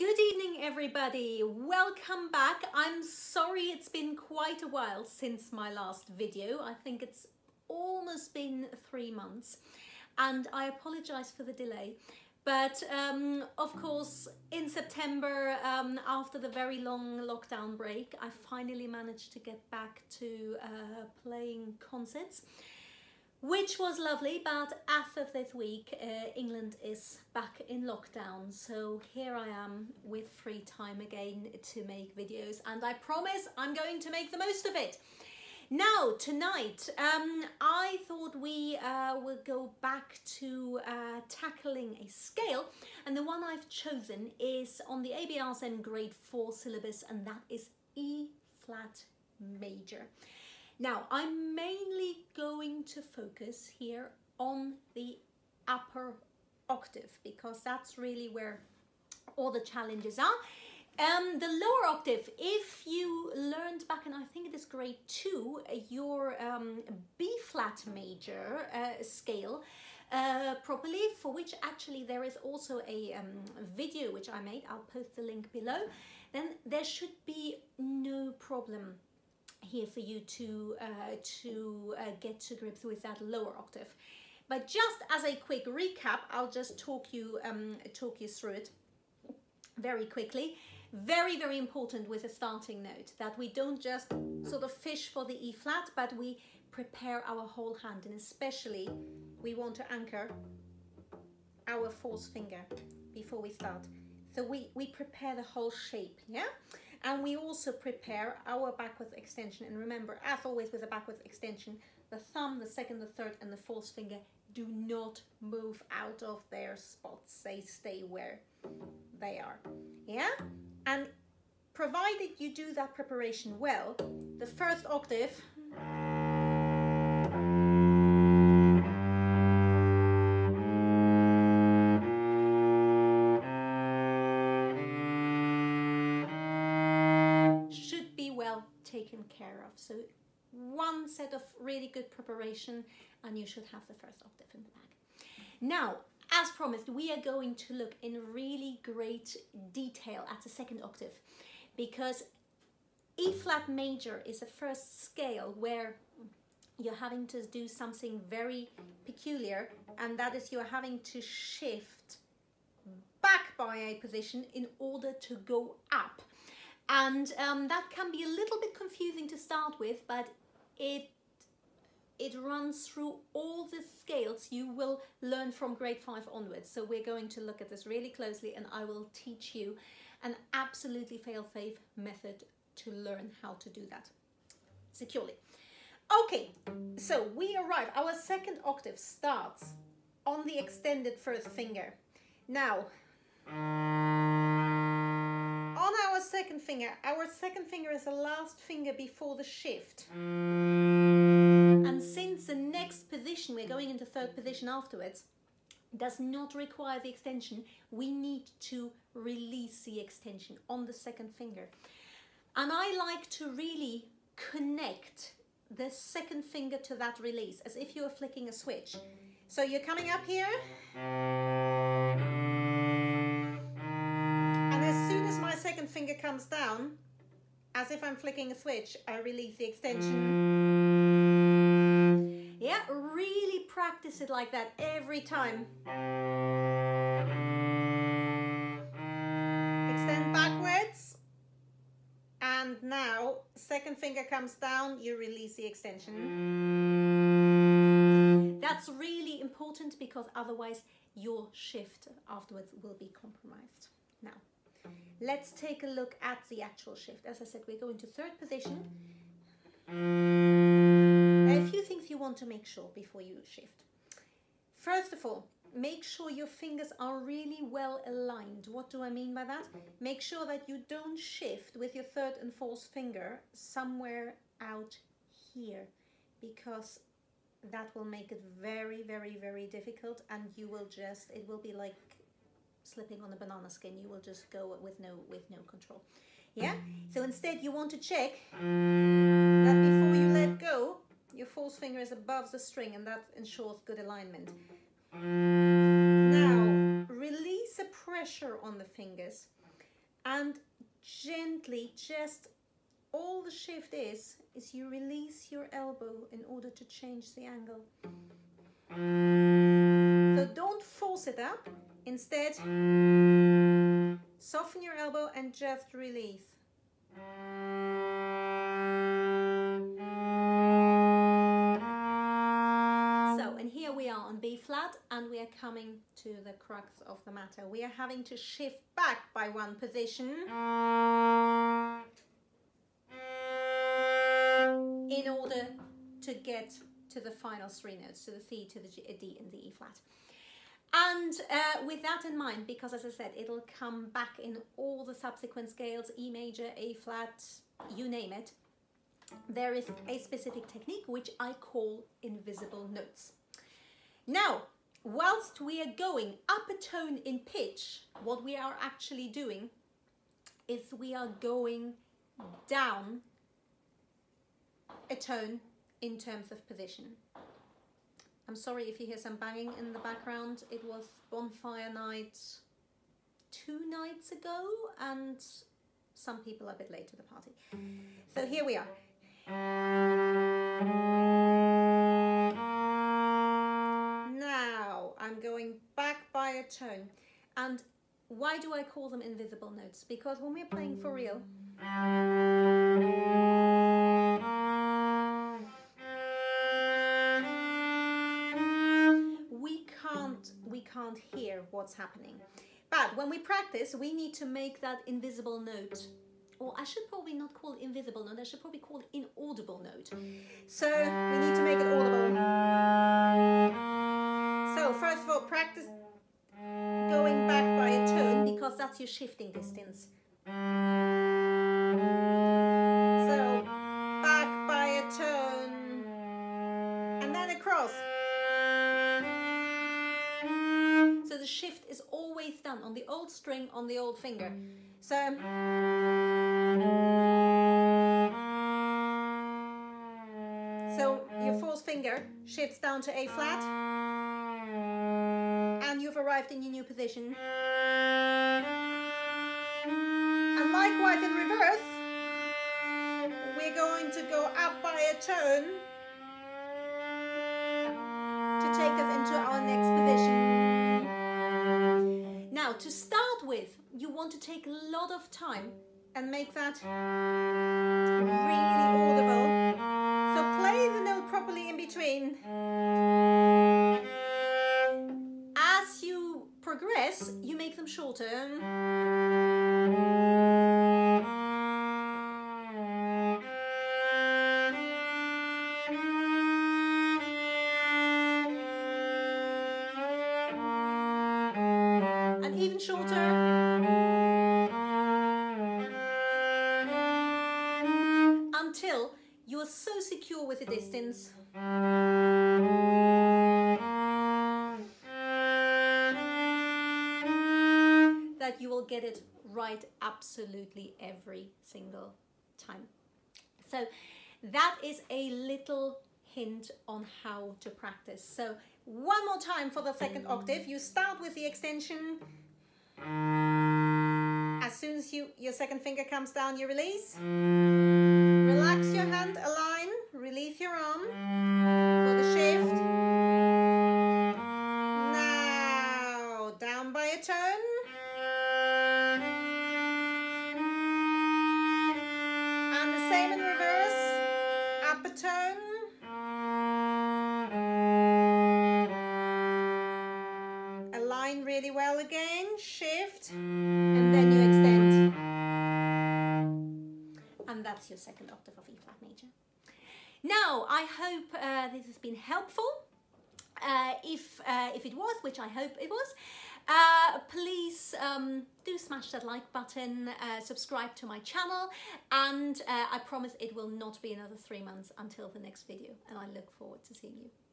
Good evening, everybody. Welcome back. I'm sorry it's been quite a while since my last video. I think it's almost been 3 months and I apologize for the delay. But of course, in September, after the very long lockdown break, I finally managed to get back to playing concerts, which was lovely, but as of this week, England is back in lockdown. So here I am with free time again to make videos, and I promise I'm going to make the most of it. Now, tonight, I thought we would go back to tackling a scale, and the one I've chosen is on the ABRSM grade 4 syllabus, and that is E flat major. Now, I'm mainly going to focus here on the upper octave because that's really where all the challenges are. The lower octave, if you learned back in, I think it is grade 2, your B flat major scale properly, for which actually there is also a video which I made. I'll post the link below. Then there should be no problem here for you to get to grips with that lower octave. But just as a quick recap, I'll just talk you through it very quickly. Very important with a starting note that we don't just sort of fish for the E flat, but we prepare our whole hand, and especially we want to anchor our fourth finger before we start. So we prepare the whole shape, yeah? And we also prepare our backwards extension. And remember, as always with a backwards extension, the thumb, the second, the third, and the fourth finger do not move out of their spots. They stay where they are, yeah? And provided you do that preparation well, the first octave taken care of. So one set of really good preparation and you should have the first octave in the bag. Now, as promised, we are going to look in really great detail at the second octave, because E flat major is the first scale where you're having to do something very peculiar, and that is you're having to shift back by a position in order to go up. And that can be a little bit confusing to start with, but it runs through all the scales you will learn from grade 5 onwards. So we're going to look at this really closely, and I will teach you an absolutely fail-safe method to learn how to do that securely. Okay, so we arrive. Our second octave starts on the extended first finger. Now, on our second finger is the last finger before the shift. And since the next position, we're going into third position afterwards, does not require the extension, we need to release the extension on the second finger. And I like to really connect the second finger to that release, as if you were flicking a switch. So you're coming up here. Second finger comes down, as if I'm flicking a switch, I release the extension. Yeah, really practice it like that every time. Extend backwards, and now second finger comes down, you release the extension. That's really important because otherwise your shift afterwards will be compromised. Now, let's take a look at the actual shift. As I said, we're going to third position. There are a few things you want to make sure before you shift. First of all, make sure your fingers are really well aligned. What do I mean by that? Make sure that you don't shift with your third and fourth finger somewhere out here, because that will make it very difficult, and you will just, it will be like slipping on a banana skin. You will just go with no control, yeah? So instead you want to check that before you let go, your fourth finger is above the string, and that ensures good alignment. Now, release the pressure on the fingers, and gently, just all the shift is you release your elbow in order to change the angle. So don't force it up, instead soften your elbow and just release. So, and here we are on B flat, and we are coming to the crux of the matter. We are having to shift back by one position in order to get to the final three notes, to the C, to the G, a D, and the E flat. And with that in mind, because as I said, it'll come back in all the subsequent scales, E major, A flat, you name it, there is a specific technique which I call invisible notes. Now, whilst we are going up a tone in pitch, what we are actually doing is we are going down a tone in terms of position. I'm sorry if you hear some banging in the background. It was bonfire night 2 nights ago, and some people are a bit late to the party. So here we are. Now I'm going back by a tone. And why do I call them invisible notes? Because when we're playing for real, we can't hear what's happening. But when we practice, we need to make that invisible note, or I should probably not call it invisible note, I should probably call it inaudible note. So we need to make it audible. So first of all, practice going back by a tone, because that's your shifting distance. So back by a tone, and then across. The shift is always done on the old string, on the old finger. So your fourth finger shifts down to A flat, and you've arrived in your new position. And likewise in reverse, we're going to go up by a tone to take us into our next position. Now, to start with, you want to take a lot of time and make that really audible. So play the note properly in between. As you progress, you make them shorter. Until you are so secure with the distance that you will get it right absolutely every single time. So that is a little hint on how to practice. So one more time for the second octave. You start with the extension. As soon as your second finger comes down, you release. Relax your hand, align, release your arm for the shift. Now, down by a tone. And the same in reverse, up a tone. Align really well again, shift, and then you extend. And that's your second octave of E flat major. Now, I hope this has been helpful. If it was, which I hope it was, please do smash that like button, subscribe to my channel, and I promise it will not be another 3 months until the next video, and I look forward to seeing you.